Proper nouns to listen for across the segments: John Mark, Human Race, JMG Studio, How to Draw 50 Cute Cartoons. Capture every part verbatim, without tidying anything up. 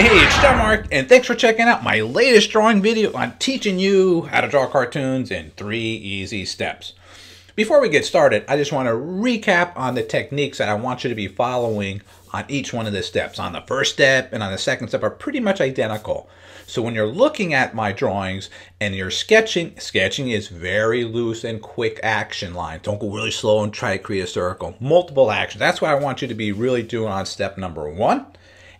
Hey, it's John Mark, and thanks for checking out my latest drawing video on teaching you how to draw cartoons in three easy steps. Before we get started, I just want to recap on the techniques that I want you to be following on each one of the steps. On the first step and on the second step are pretty much identical. So when you're looking at my drawings and you're sketching, sketching is very loose and quick action lines. Don't go really slow and try to create a circle. Multiple actions. That's what I want you to be really doing on step number one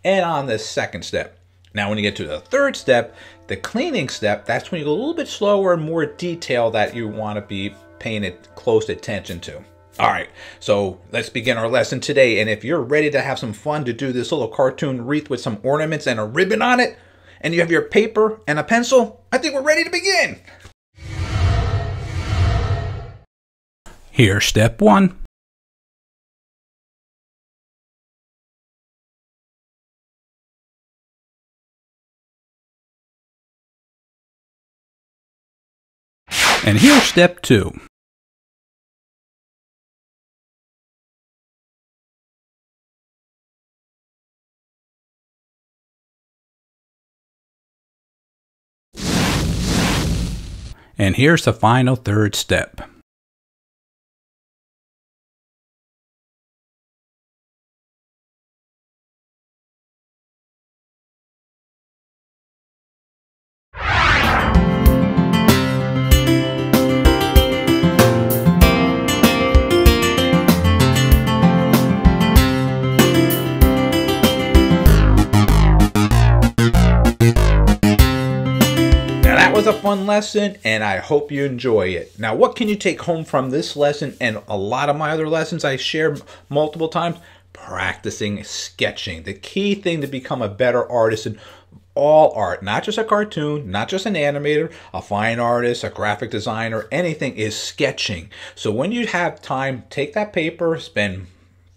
and on the second step. Now when you get to the third step, the cleaning step, that's when you go a little bit slower and more detail that you want to be paying it close attention to. All right, so let's begin our lesson today. And if you're ready to have some fun to do this little cartoon wreath with some ornaments and a ribbon on it, and you have your paper and a pencil, I think we're ready to begin. Here's step one. And here's step two. And here's the final third step. A fun lesson, and I hope you enjoy it. Now, what can you take home from this lesson and a lot of my other lessons I share multiple times? Practicing sketching. The key thing to become a better artist in all art, not just a cartoon, not just an animator, a fine artist, a graphic designer, anything, is sketching. So when you have time, take that paper, spend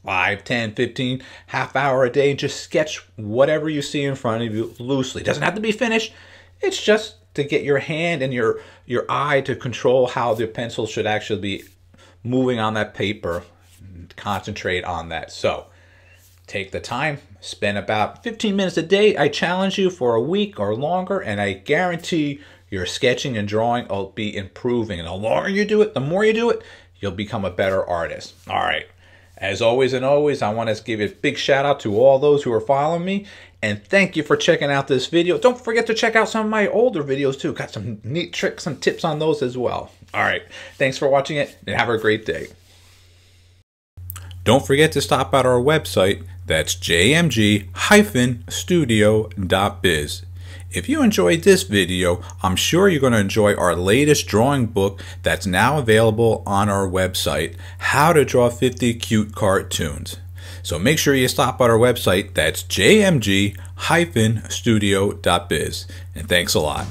five, ten, fifteen, half hour a day, and just sketch whatever you see in front of you loosely. It doesn't have to be finished. It's just to get your hand and your your eye to control how the pencil should actually be moving on that paper. Concentrate on that. So take the time, spend about fifteen minutes a day. I challenge you for a week or longer, and I guarantee your sketching and drawing will be improving. And the longer you do it, the more you do it, you'll become a better artist. All right. As always and always, I want to give a big shout out to all those who are following me, and thank you for checking out this video. Don't forget to check out some of my older videos too. Got some neat tricks and tips on those as well. All right, thanks for watching it, and have a great day. Don't forget to stop at our website. That's j m g dash studio dot biz. If you enjoyed this video, I'm sure you're going to enjoy our latest drawing book that's now available on our website, How to Draw fifty Cute Cartoons. So make sure you stop at our website, that's j m g dash studio dot biz. And thanks a lot.